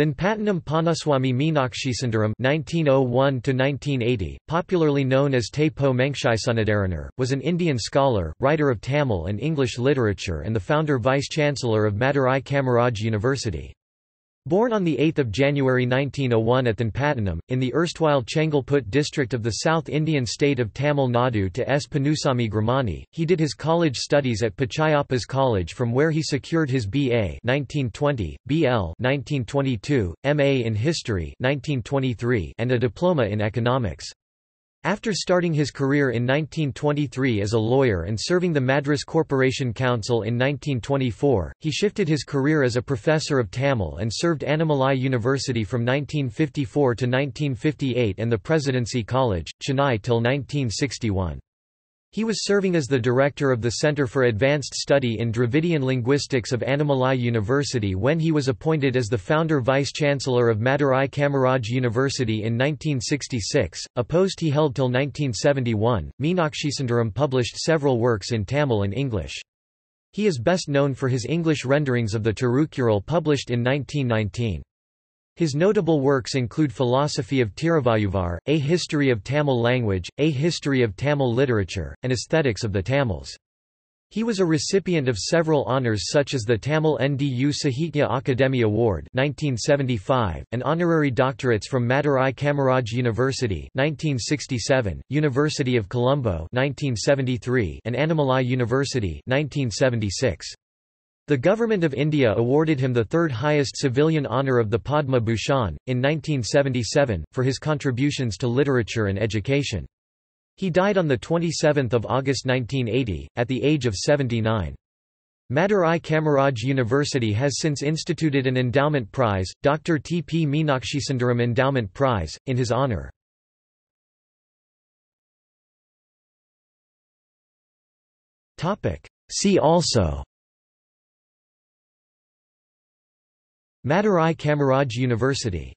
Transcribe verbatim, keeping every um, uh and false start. Thenpattinam Ponnuswamy Meenakshisundaram nineteen oh one to nineteen eighty, popularly known as Te Po Mengshisundarenar, was an Indian scholar, writer of Tamil and English literature and the founder vice-chancellor of Madurai Kamaraj University. Born on the eighth of January nineteen oh one at Thenpattinam, in the erstwhile Chengelput district of the South Indian state of Tamil Nadu to S. Ponnusami Gramani, he did his college studies at Pachaiyappa's College, from where he secured his B A nineteen twenty, B L nineteen twenty-two, M A in History nineteen twenty-three, and a Diploma in Economics. After starting his career in nineteen twenty-three as a lawyer and serving the Madras Corporation Council in nineteen twenty-four, he shifted his career as a professor of Tamil and served Annamalai University from nineteen fifty-four to nineteen fifty-eight and the Presidency College, Chennai till nineteen sixty-one. He was serving as the director of the Center for Advanced Study in Dravidian Linguistics of Annamalai University when he was appointed as the founder vice-chancellor of Madurai Kamaraj University in nineteen sixty-six, a post he held till nineteen seventy-one. Meenakshisundaram published several works in Tamil and English. He is best known for his English renderings of the Tirukkural published in nineteen nineteen. His notable works include Philosophy of Tiruvalluvar, A History of Tamil Language, A History of Tamil Literature, and Aesthetics of the Tamils. He was a recipient of several honours such as the Tamil N D U Sahitya Academy Award nineteen seventy-five, and honorary doctorates from Madurai Kamaraj University nineteen sixty-seven, University of Colombo nineteen seventy-three, and Annamalai University nineteen seventy-six. The Government of India awarded him the third highest civilian honour of the Padma Bhushan, in nineteen seventy-seven, for his contributions to literature and education. He died on the twenty-seventh of August nineteen eighty, at the age of seventy-nine. Madurai Kamaraj University has since instituted an endowment prize, Doctor T. P. Meenakshisundaram Endowment Prize, in his honour. See also: Madurai Kamaraj University.